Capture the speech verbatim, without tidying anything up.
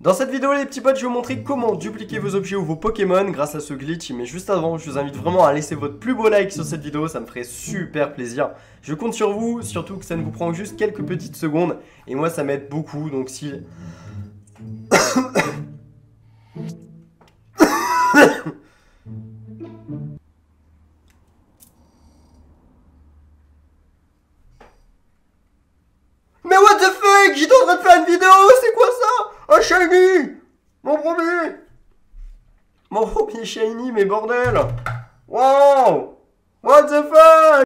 Dans cette vidéo les petits potes, je vais vous montrer comment dupliquer vos objets ou vos Pokémon grâce à ce glitch. Mais juste avant, je vous invite vraiment à laisser votre plus beau like sur cette vidéo, ça me ferait super plaisir. Je compte sur vous, surtout que ça ne vous prend que juste quelques petites secondes. Et moi ça m'aide beaucoup, donc si... Mais what the fuck, j'étais en train de faire une vidéo, c'est quoi ça? Un shiny! Mon premier! Mon premier shiny, mais bordel! Wow! What the fuck?